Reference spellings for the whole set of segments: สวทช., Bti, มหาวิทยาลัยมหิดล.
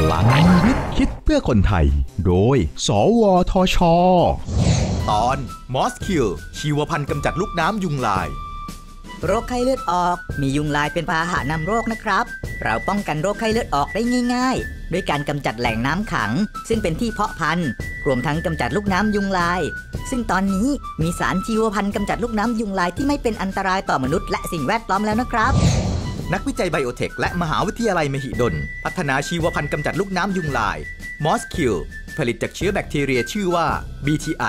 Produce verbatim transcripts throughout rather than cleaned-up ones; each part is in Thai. พลังนึกคิดเพื่อคนไทยโดยสวทช.ตอนมอสคิลชีวพันธุ์กำจัดลูกน้ำยุงลายโรคไข้เลือดออกมียุงลายเป็นพาหะนำโรคนะครับเราป้องกันโรคไข้เลือดออกได้ง่ายๆด้วยการกำจัดแหล่งน้ำขังซึ่งเป็นที่เพาะพันธุ์รวมทั้งกำจัดลูกน้ำยุงลายซึ่งตอนนี้มีสารชีวพันธุ์กำจัดลูกน้ำยุงลายที่ไม่เป็นอันตรายต่อมนุษย์และสิ่งแวดล้อมแล้วนะครับนักวิจัยไบโอเทคและมหาวิทยาลัยมหิดลพัฒนาชีวพันธุ์กำจัดลูกน้ำยุงลายมอสคิลผลิตจากเชื้อแบคทีเรียชื่อว่า บี ที ไอ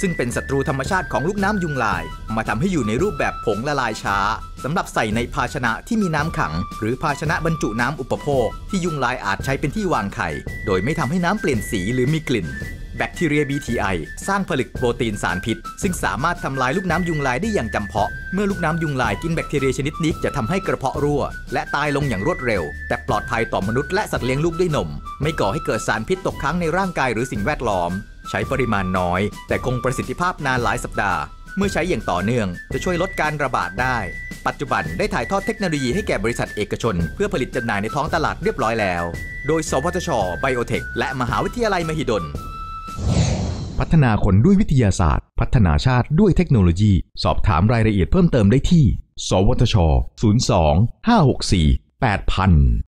ซึ่งเป็นศัตรูธรรมชาติของลูกน้ำยุงลายมาทำให้อยู่ในรูปแบบผงละลายช้าสำหรับใส่ในภาชนะที่มีน้ำขังหรือภาชนะบรรจุน้ำอุปโภคที่ยุงลายอาจใช้เป็นที่วางไข่โดยไม่ทำให้น้ำเปลี่ยนสีหรือมีกลิ่นแบคทีเรีย บี ที ไอ สร้างผลึกโปรตีนสารพิษซึ่งสามารถทำลายลูกน้ำยุงลายได้อย่างจำเพาะเมื่อลูกน้ำยุงลายกินแบคทีเรียชนิดนี้จะทำให้กระเพาะรั่วและตายลงอย่างรวดเร็วแต่ปลอดภัยต่อมนุษย์และสัตว์เลี้ยงลูกด้วยนมไม่ก่อให้เกิดสารพิษตกค้างในร่างกายหรือสิ่งแวดล้อมใช้ปริมาณน้อยแต่คงประสิทธิภาพนานหลายสัปดาห์เมื่อใช้อย่างต่อเนื่องจะช่วยลดการระบาดได้ปัจจุบันได้ถ่ายทอดเทคโนโลยีให้แก่บริษัทเอกชนเพื่อผลิตจำหน่ายในท้องตลาดเรียบร้อยแล้วโดยสวทช.ไบโอเทคและมหาวิทยาลัยมหิดลพัฒนาคนด้วยวิทยาศาสตร์พัฒนาชาติด้วยเทคโนโลยีสอบถามรายละเอียดเพิ่มเติมได้ที่สวทช ศูนย์ สอง ห้า หก สี่ แปด ศูนย์ ศูนย์